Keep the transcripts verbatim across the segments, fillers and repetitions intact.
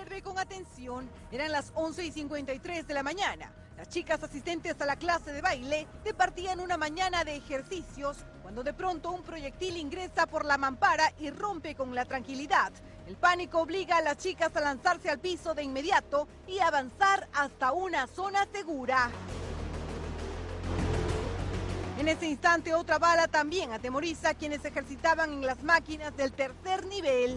observe con atención. Eran las once y cincuenta y tres de la mañana. Las chicas asistentes a la clase de baile departían una mañana de ejercicios cuando de pronto un proyectil ingresa por la mampara y rompe con la tranquilidad. El pánico obliga a las chicas a lanzarse al piso de inmediato y avanzar hasta una zona segura. En ese instante, otra bala también atemoriza a quienes ejercitaban en las máquinas del tercer nivel.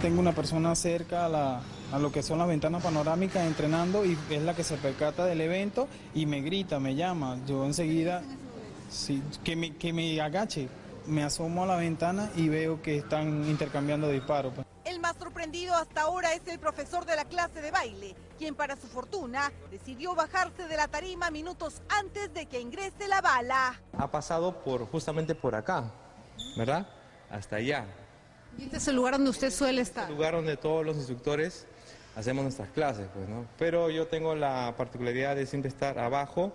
Tengo una persona cerca a, la, a lo que son las ventanas panorámicas entrenando y es la que se percata del evento y me grita, me llama. Yo enseguida, sí, que, me, que me agache, me asomo a la ventana y veo que están intercambiando disparos. El más sorprendido hasta ahora es el profesor de la clase de baile, quien para su fortuna decidió bajarse de la tarima minutos antes de que ingrese la bala. Ha pasado por justamente por acá, ¿verdad? Hasta allá. ¿Y este es el lugar donde usted suele estar? El lugar donde todos los instructores hacemos nuestras clases, pues, ¿no? Pero yo tengo la particularidad de siempre estar abajo,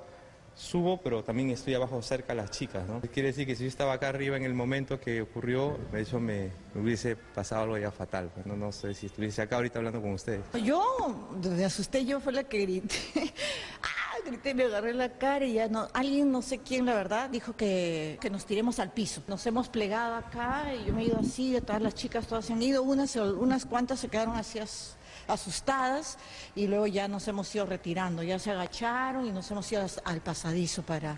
subo, pero también estoy abajo cerca a las chicas, ¿no? Quiere decir que si yo estaba acá arriba en el momento que ocurrió, eso me, me hubiese pasado algo ya fatal, pues, ¿no? No sé si estuviese acá ahorita hablando con ustedes. Yo, me asusté, yo fue la que grité. ¡Ah! Grité, me agarré la cara y ya no... Alguien, no sé quién, la verdad, dijo que, que nos tiremos al piso. Nos hemos plegado acá y yo me he ido así, de todas las chicas todas se han ido, unas, unas cuantas se quedaron así as, asustadas y luego ya nos hemos ido retirando, ya se agacharon y nos hemos ido as, al pasadizo para...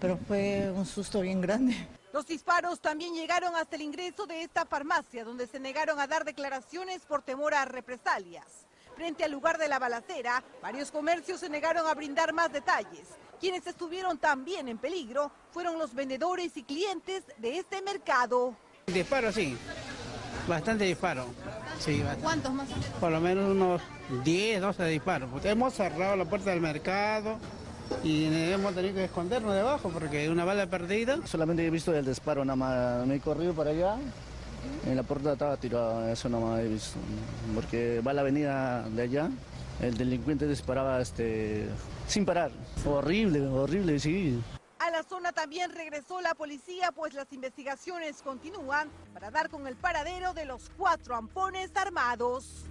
Pero fue un susto bien grande. Los disparos también llegaron hasta el ingreso de esta farmacia, donde se negaron a dar declaraciones por temor a represalias. Frente al lugar de la balacera, varios comercios se negaron a brindar más detalles. Quienes estuvieron también en peligro fueron los vendedores y clientes de este mercado. Disparo, sí. Bastante disparo. Sí, bastante. ¿Cuántos más? Por lo menos unos diez, doce disparos. Hemos cerrado la puerta del mercado y hemos tenido que escondernos debajo porque una bala perdida. Solamente he visto el disparo, nada más me he corrido para allá. En la puerta estaba tirada, eso no me he visto, porque va la avenida de allá, el delincuente disparaba este, sin parar. Horrible, horrible, sí. A la zona también regresó la policía, pues las investigaciones continúan para dar con el paradero de los cuatro ampones armados.